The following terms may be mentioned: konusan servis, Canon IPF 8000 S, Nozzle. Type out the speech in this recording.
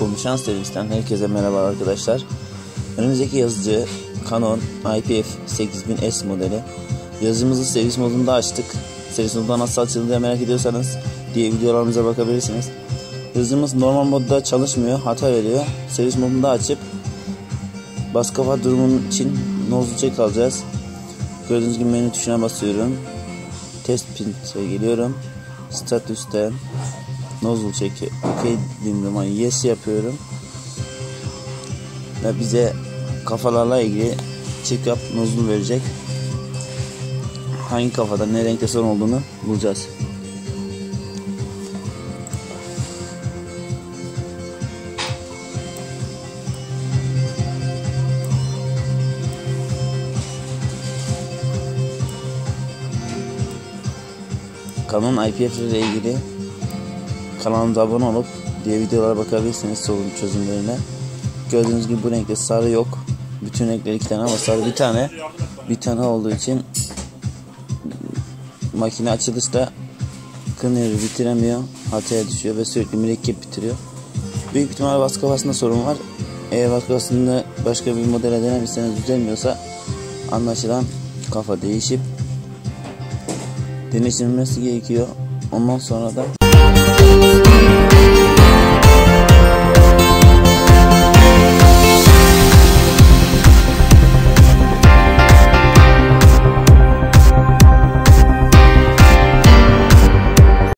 Konuşan servisten herkese merhaba arkadaşlar. Önümüzdeki yazıcı Canon IPF 8000 S modeli. Yazıcımızı servis modunda açtık. Servis modunda nasıl açıldı diye merak ediyorsanız diye videolarımıza bakabilirsiniz. Yazıcımız normal modda çalışmıyor, hata veriyor. Servis modunda açıp bas kafa durumun için nozzle check alacağız. Gördüğünüz gibi menü tuşuna basıyorum. Test pin'e geliyorum. Statüsten nozzle check'i OK dediğim zaman yes yapıyorum. Ve bize kafalarla ilgili check up nozzle verecek. Hangi kafada ne renkte sorun olduğunu bulacağız. Canon IPF ile ilgili kanalımıza abone olup diğer videolara bakabilirsiniz, sorun çözümlerine. Gördüğünüz gibi bu renkte sarı yok. Bütün renkler iki tane ama sarı bir tane olduğu için makine açılışta kınırı bitiremiyor, hataya düşüyor ve sürekli mürekkep bitiriyor. Büyük ihtimalle baskı kafasında sorun var. Eğer baskı kafasında başka bir modele denemişseniz düzelmiyorsa anlaşılan kafa değişip deniştirilmesi gerekiyor. Ondan sonra da